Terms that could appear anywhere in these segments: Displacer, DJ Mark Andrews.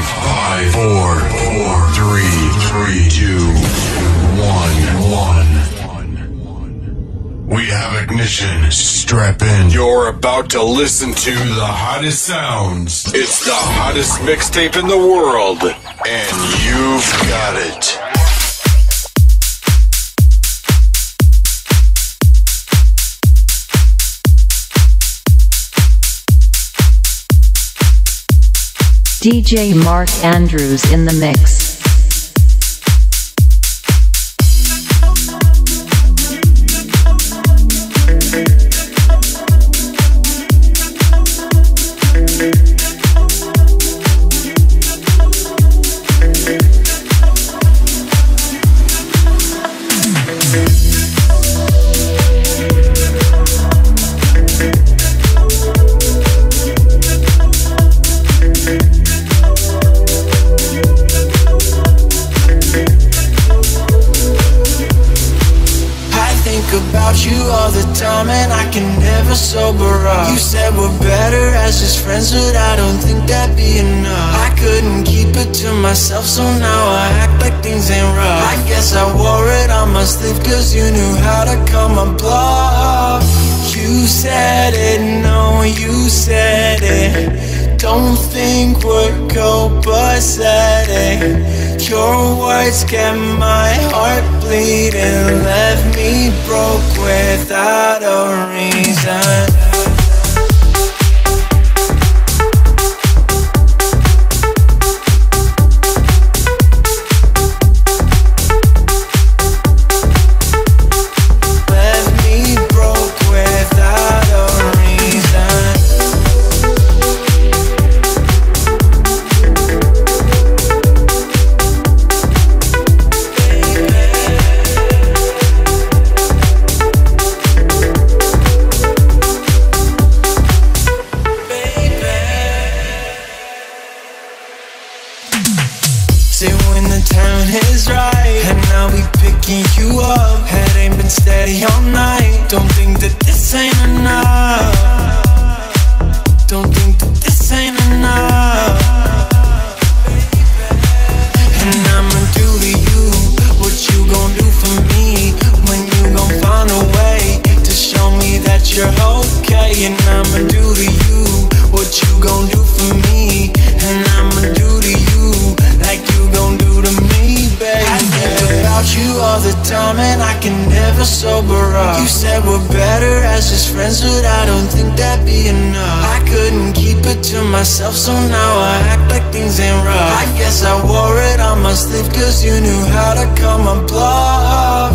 5, 4, 3, 2, 1. We have ignition. Strap in. You're about to listen to the hottest sounds. It's the hottest mixtape in the world, and you've got it. DJ Mark Andrews in the mix. Sober up. You said we're better as just friends, but I don't think that'd be enough. I couldn't keep it to myself, so now I act like things ain't rough. I guess I wore it on my sleeve, cause you knew how to call my bluff. You said it, no, you said it. Don't think we're copacetic. Your words get my heart bleeding, left me broke without a reason. So now I act like things ain't rough. I guess I wore it on my sleeve, cause you knew how to call my bluff.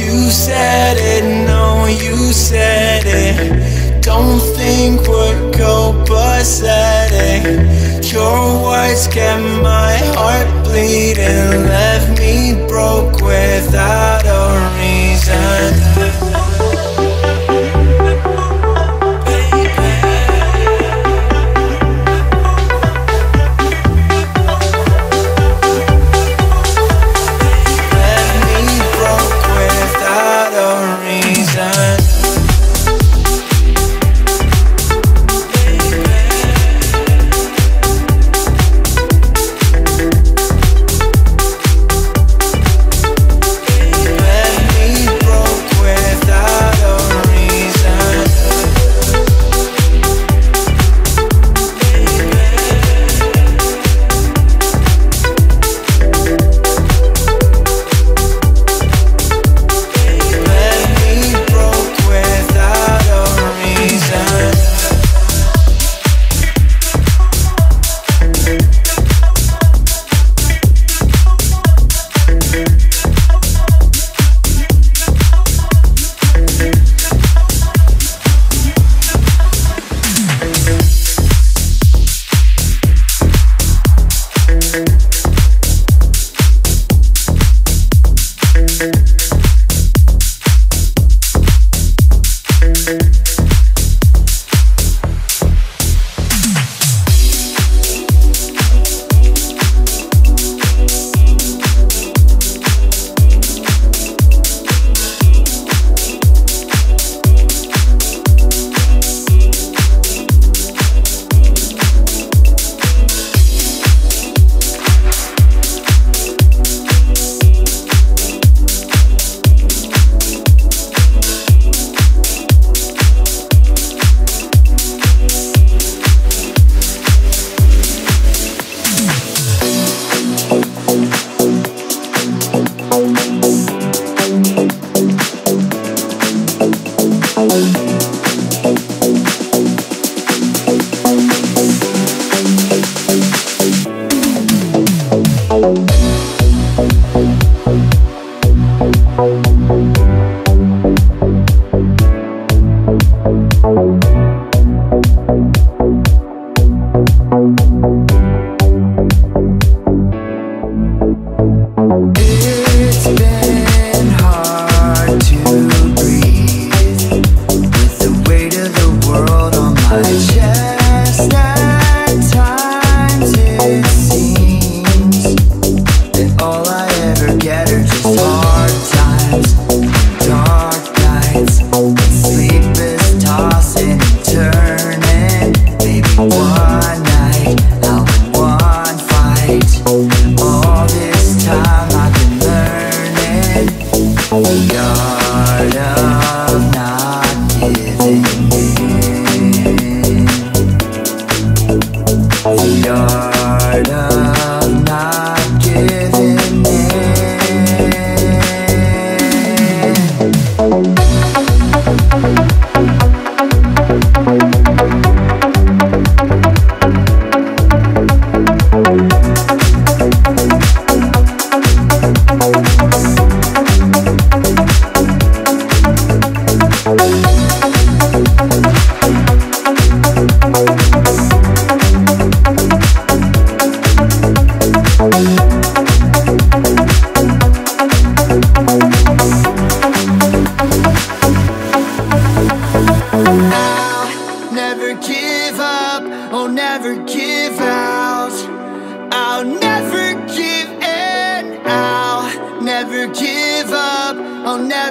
You said it, no, you said it. Don't think we're copacetic. Your words get my heart bleeding, left me broke without a reason.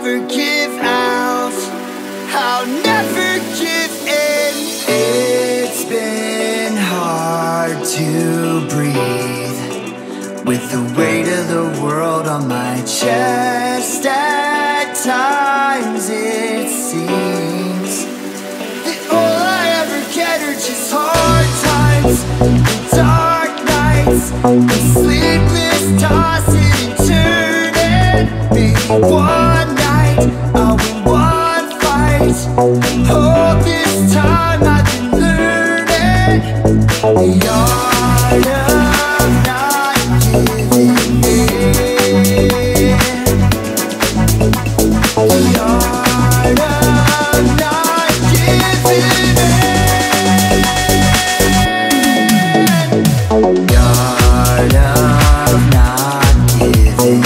never give out, I'll never give in. It's been hard to breathe with the weight of the world on my chest. At times it seems that all I ever get are just hard times, the dark nights, the sleepless tossing and turning. Maybe one night I'll win one fight. All this time I've been learning, the art of not giving in, the art of not giving in, the art of not giving in.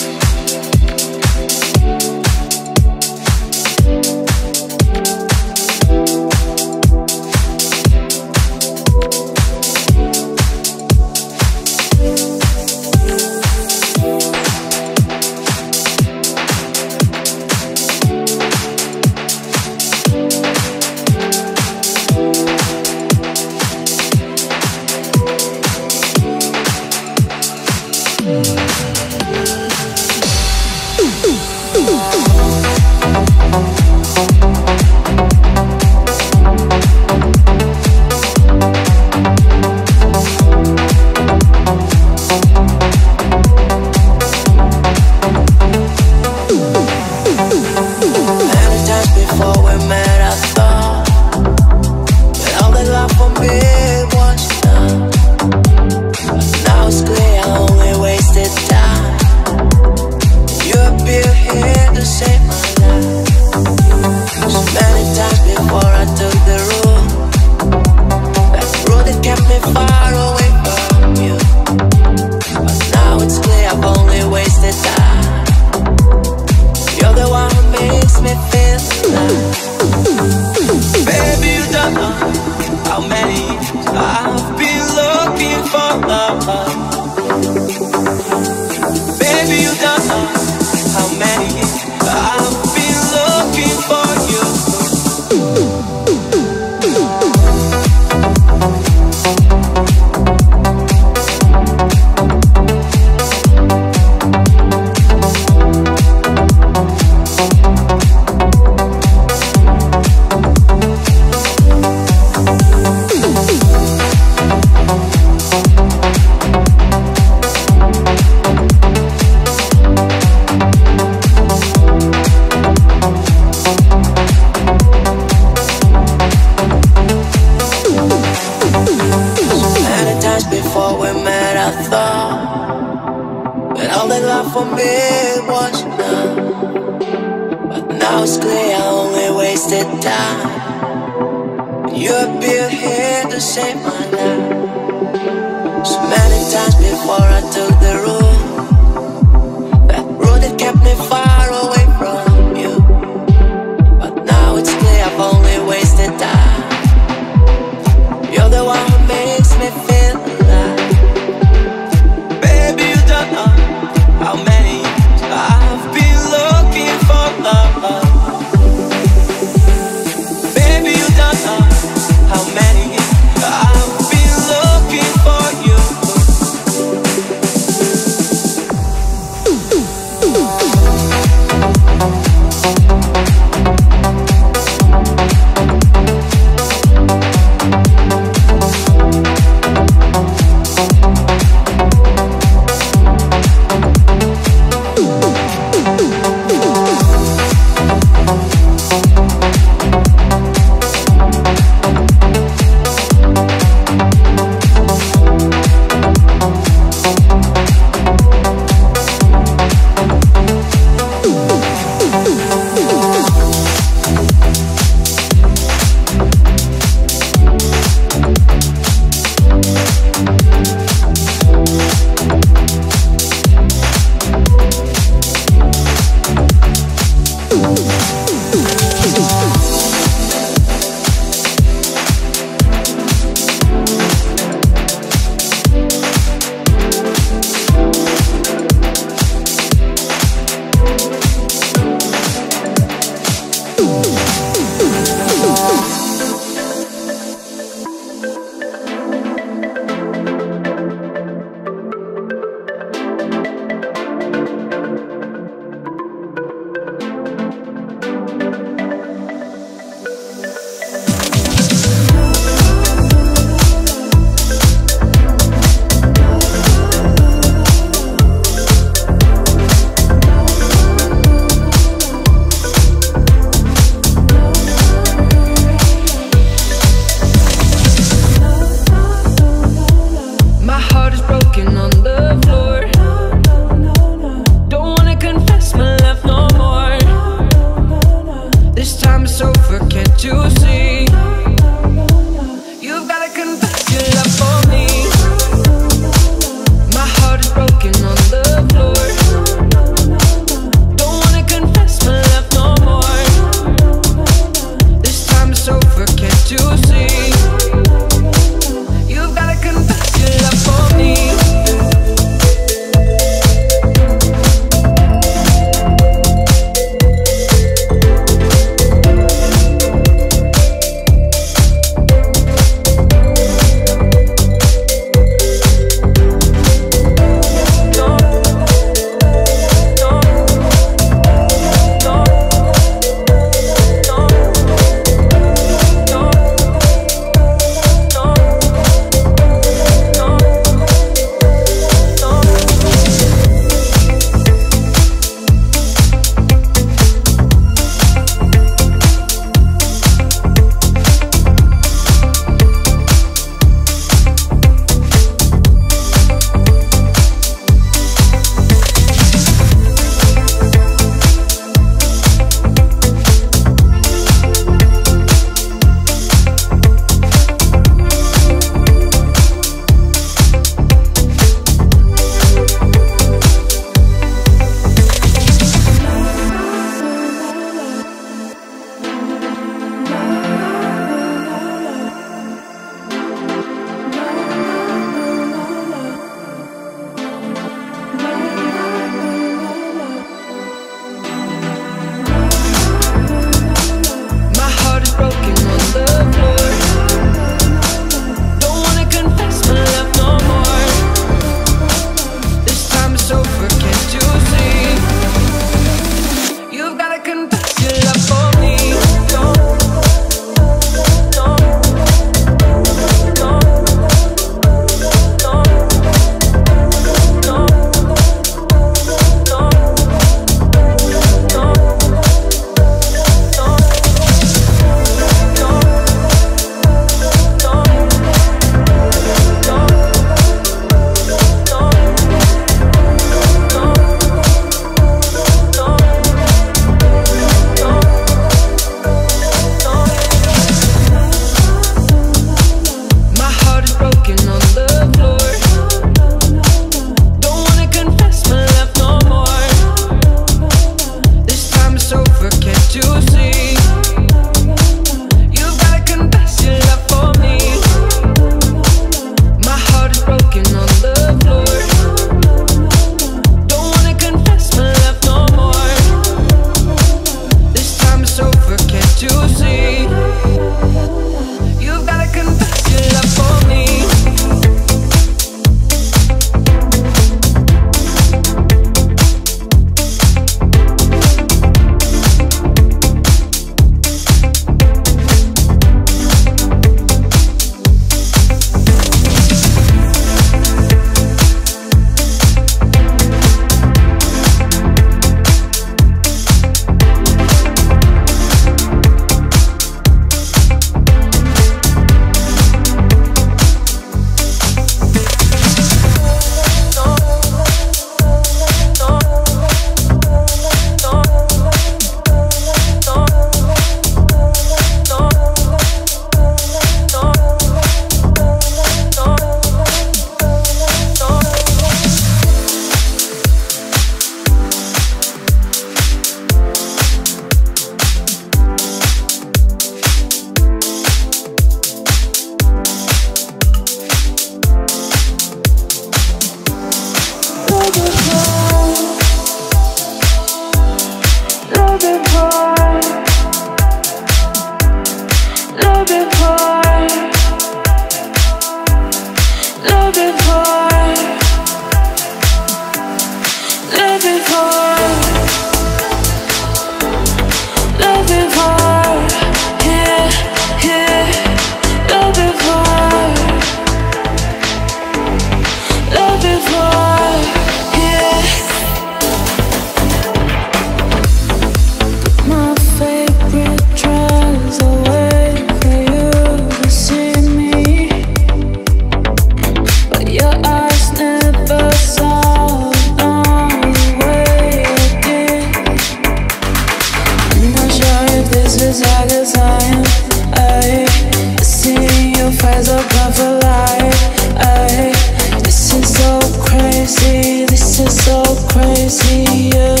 see, this is so crazy, yeah.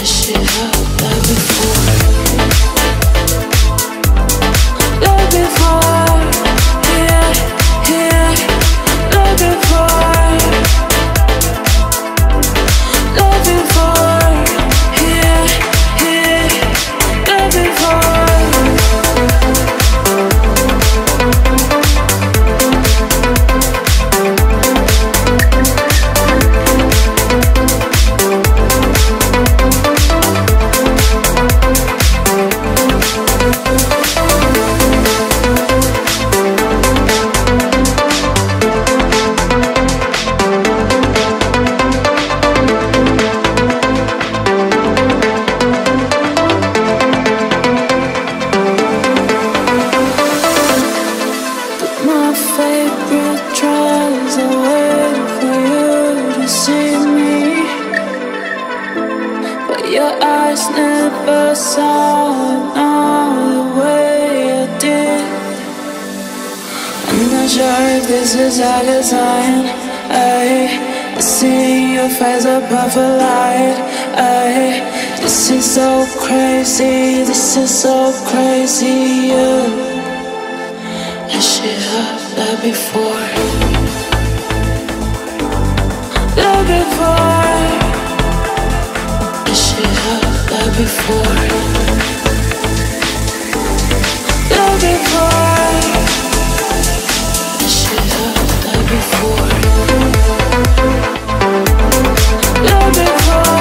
I should have died before. Died before, yeah, yeah. Died before. Died before, yeah, yeah. Died before. This is so crazy, yeah. I should have loved before. Loved before. I should have loved before. Loved before. I should have loved before. Loved before.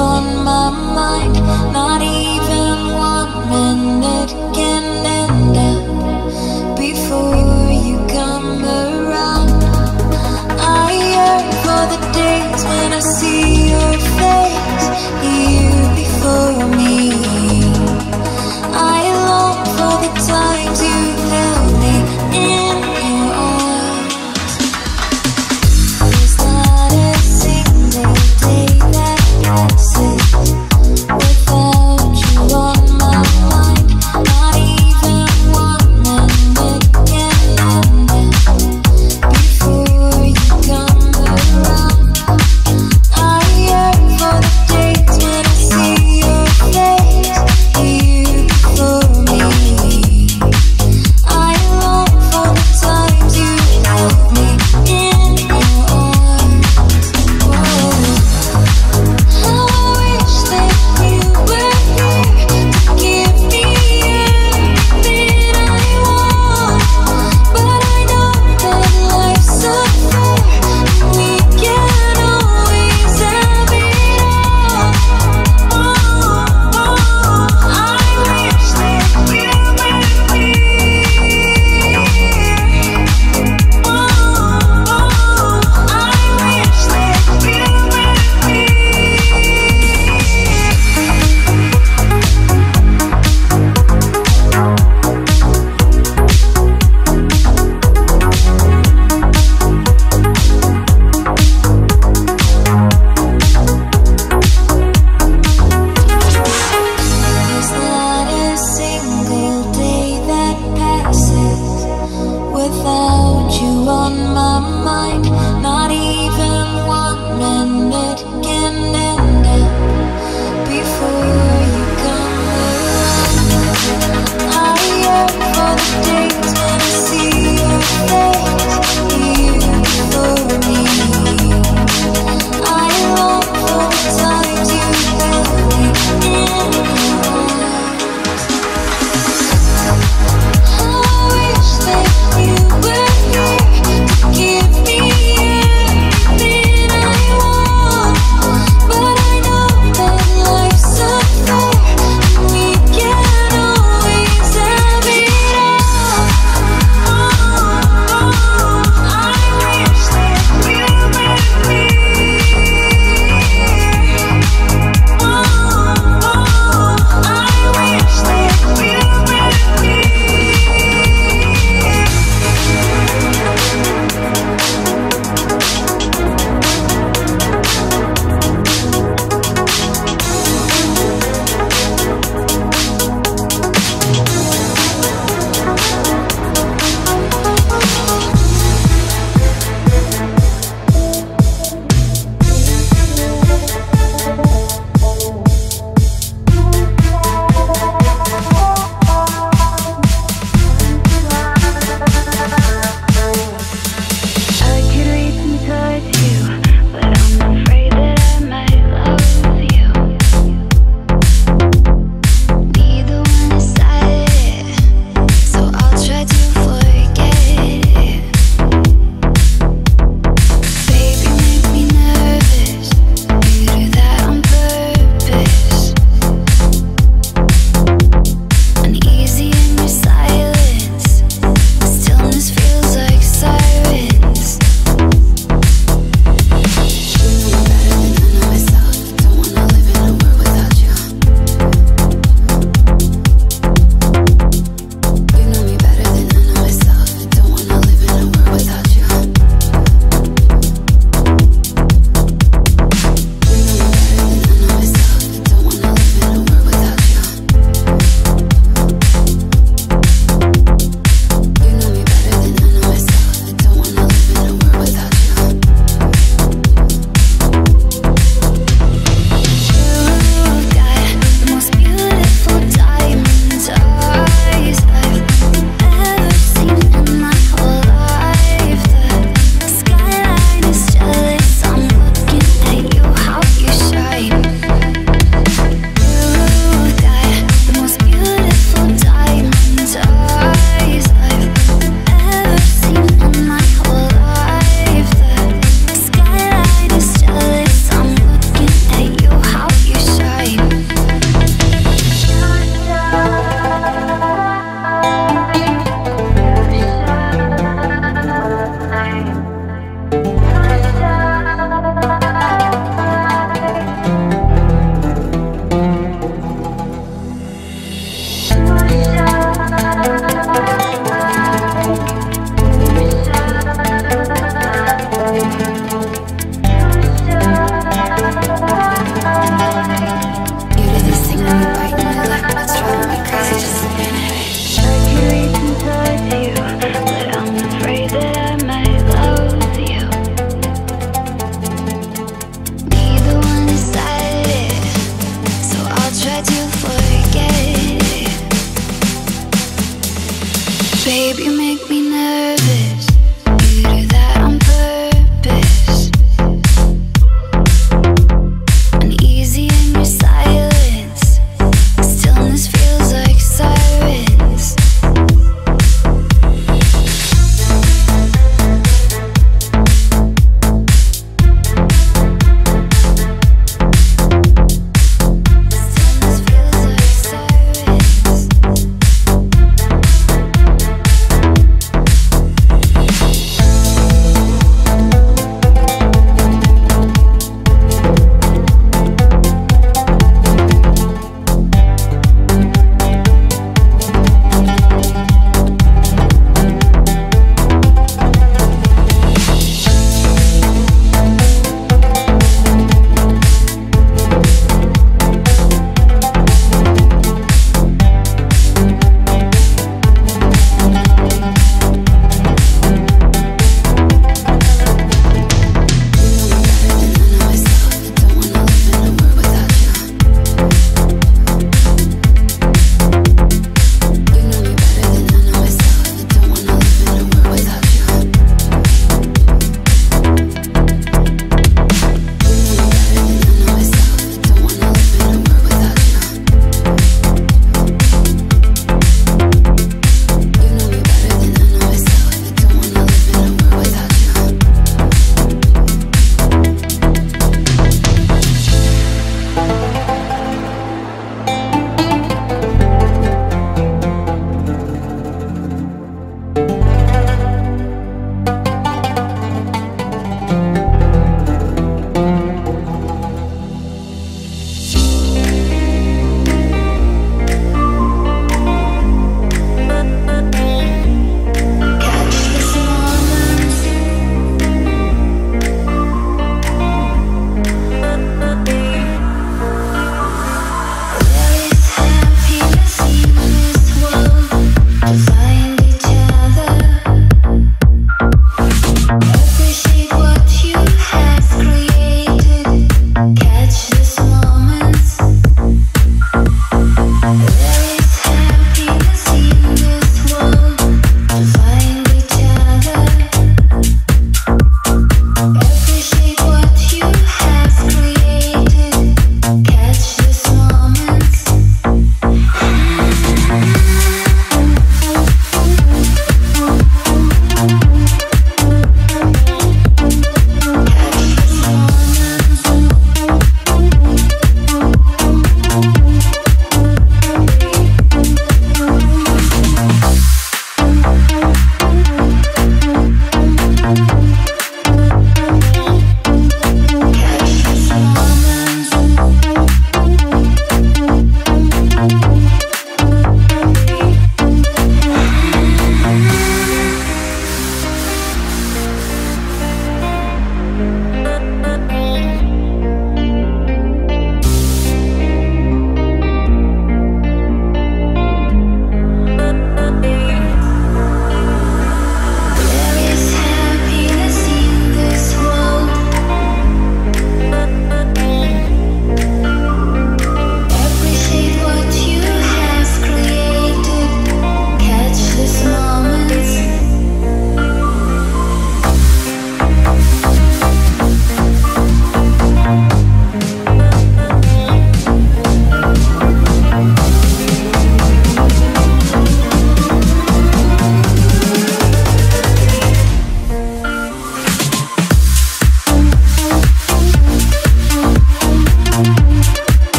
on my mind. Not even 1 minute can end up before you come around. I yearn for the days when I see your face here before me. I long for the times you held me in your arms. There's not a single day that passes without you on my mind. Not even 1 minute can end up before you come around. I yearn for the days when I see your face here before me.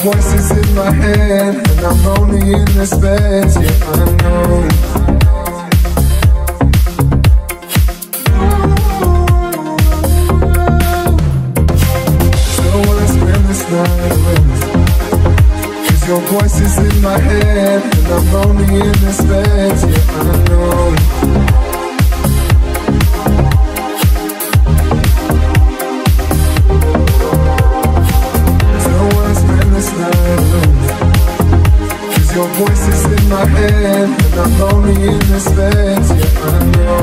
your voice is in my head, and I'm lonely in this bed. Yeah, I know. So wanna spend this night with, 'cause your voice is in my head, and I'm lonely in this bed. Yeah, I know. Your voice is in my head, and I'm lonely in this bed. Yeah, I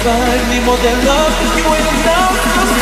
Find me more than love, you ain't enough.